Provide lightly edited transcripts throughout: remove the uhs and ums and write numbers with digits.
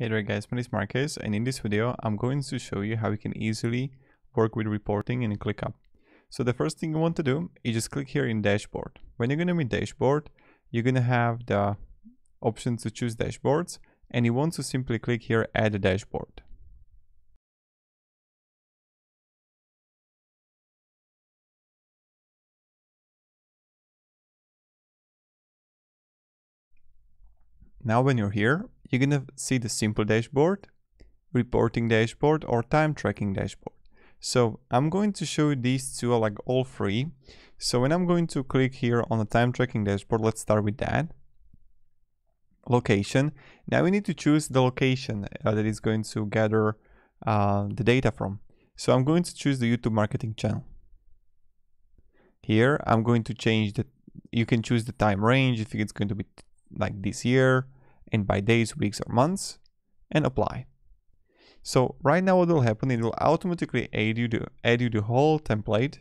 Hey there guys, my name is Marquez, and in this video I'm going to show you how you can easily work with reporting in ClickUp. So the first thing you want to do is just click here in dashboard. When you're going to be dashboard, you're going to have the option to choose dashboards, and you want to simply click here add a dashboard. Now when you're here, you're going to see the simple dashboard, reporting dashboard, or time tracking dashboard. So I'm going to show you these two are like all free. So when I'm going to click here on the time tracking dashboard, let's start with that. Location. Now we need to choose the location that is going to gather the data from. So I'm going to choose the YouTube marketing channel. Here I'm going to change the, you can choose the time range if it's going to be like this year, and by days, weeks, or months, and apply. So right now what will happen, it will automatically add you the whole template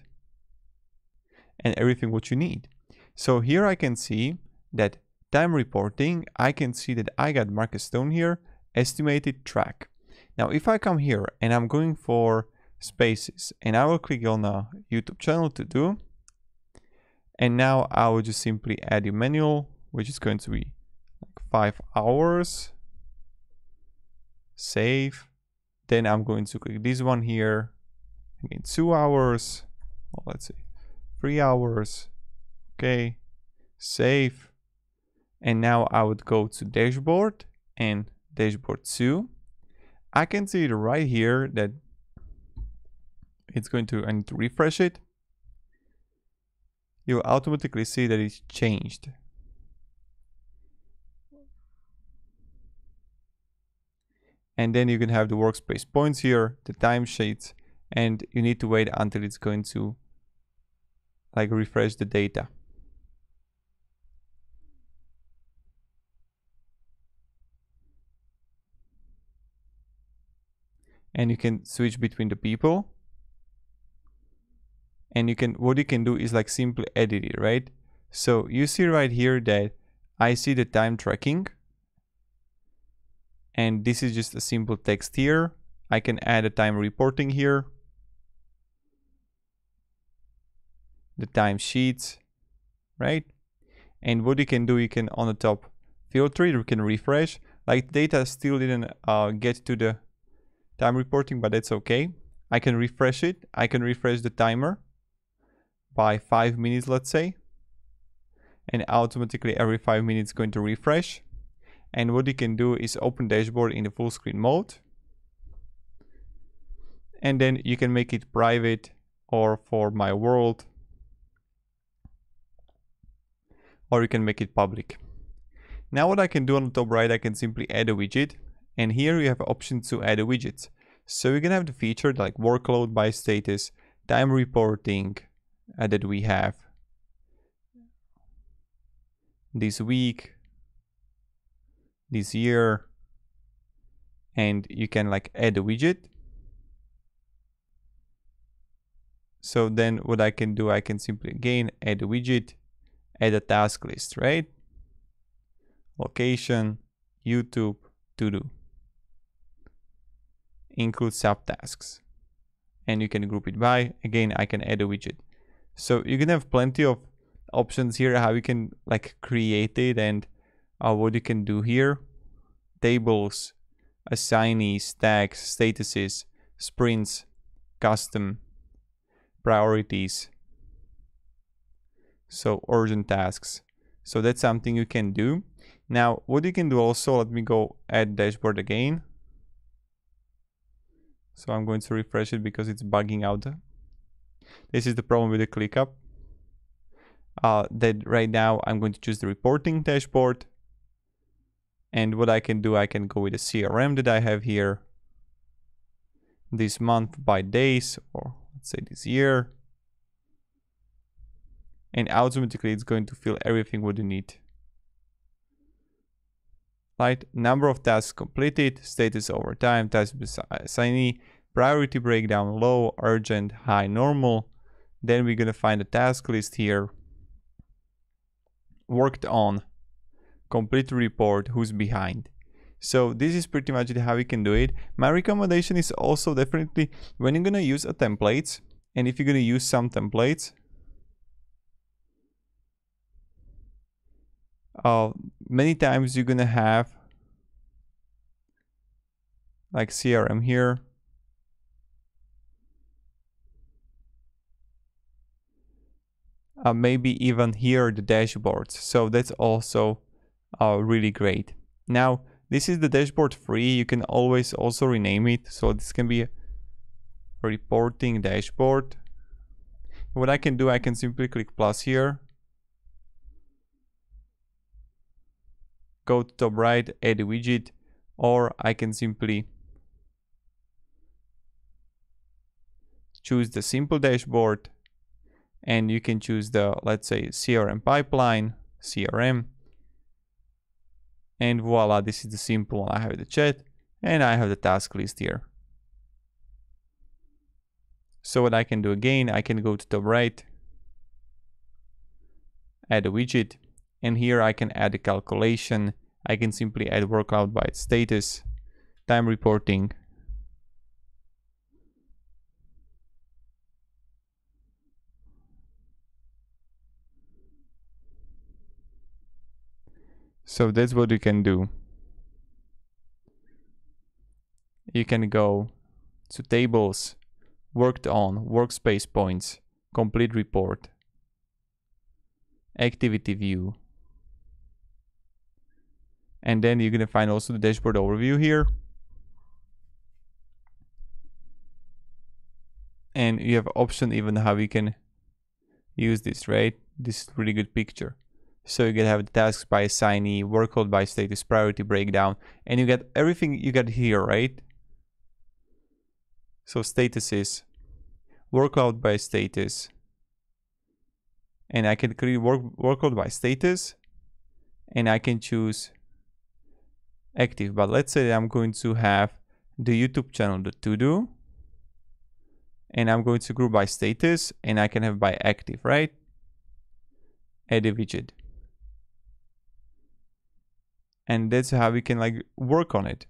and everything what you need. So here I can see that time reporting, I can see that I got Marcus Stone here, estimated track. Now if I come here and I'm going for spaces and I will click on the YouTube channel to do, and now I will just simply add a manual, which is going to be like 5 hours, save. Then I'm going to click this one here, again 2 hours, well, let's see, 3 hours, okay, save. And now I would go to dashboard and dashboard 2. I can see it right here that it's going to, I need to refresh it. You'll automatically see that it's changed. And then you can have the workspace points here, the timesheets, and you need to wait until it's going to like refresh the data. And you can switch between the people. And you can, what you can do is like simply edit it, right? So you see right here that I see the time tracking. And this is just a simple text here. I can add a time reporting here, the time sheets, right? And what you can do, you can on the top filter it, you can refresh. Like data still didn't get to the time reporting, but that's okay. I can refresh it. I can refresh the timer by 5 minutes, let's say. And automatically every 5 minutes going to refresh. And what you can do is open dashboard in the full screen mode. And then you can make it private or for my world. Or you can make it public. Now what I can do on the top right, I can simply add a widget. And here you have options to add a widget. So you can have the feature like workload by status, time reporting that we have this week, this year, and you can like add a widget. So then what I can do, I can simply again add a widget, add a task list, right? Location, YouTube, to do, include subtasks, and you can group it by, again I can add a widget. So you can have plenty of options here how you can like create it and what you can do here, tables, assignees, tags, statuses, sprints, custom, priorities, so urgent tasks. So that's something you can do. Now what you can do also, let me go add dashboard again. So I'm going to refresh it because it's bugging out. This is the problem with the ClickUp. That right now I'm going to choose the reporting dashboard. And what I can do, I can go with the CRM that I have here, this month by days, or let's say this year. And automatically it's going to fill everything what you need. Right, number of tasks completed, status over time, task assignee, priority breakdown, low, urgent, high, normal. Then we're going to find a task list here. Worked on, complete report, who's behind. So this is pretty much how we can do it. My recommendation is also definitely when you're gonna use a templates, and if you're gonna use some templates, many times you're gonna have like CRM here. Maybe even here the dashboards. So that's also really great. Now this is the dashboard free. You can always also rename it. So this can be a reporting dashboard. What I can do, I can simply click plus here. Go to top right, add a widget, or I can simply choose the simple dashboard. And you can choose the, let's say, CRM pipeline, CRM. And voila, this is the simple one. I have the chat and I have the task list here. So what I can do again, I can go to top right, add a widget, and here I can add a calculation. I can simply add workload by its status, time reporting, so that's what you can do. You can go to tables, worked on, workspace points, complete report, activity view. And then you're gonna find also the dashboard overview here. And you have option even how you can use this, right? This is a really good picture. So you can have the tasks by assignee, workload by status, priority breakdown, and you get everything you got here, right? So statuses, workload by status, and I can create workload by status, and I can choose active. But let's say that I'm going to have the YouTube channel, the to-do, and I'm going to group by status, and I can have by active, right? Add a widget. And that's how we can like work on it.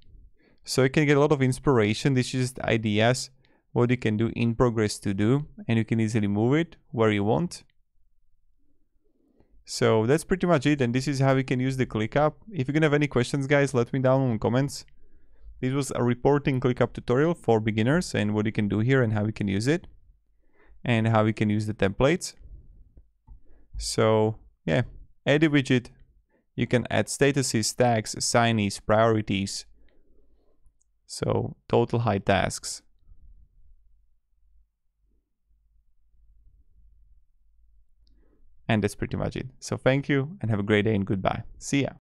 So you can get a lot of inspiration. This is just ideas, what you can do in progress to do, and you can easily move it where you want. So that's pretty much it. And this is how we can use the ClickUp. If you're gonna have any questions, guys, let me down in the comments. This was a reporting ClickUp tutorial for beginners and what you can do here and how we can use it and how we can use the templates. So yeah, add a widget. You can add statuses, tags, assignees, priorities. So total high tasks. And that's pretty much it. So thank you and have a great day and goodbye. See ya.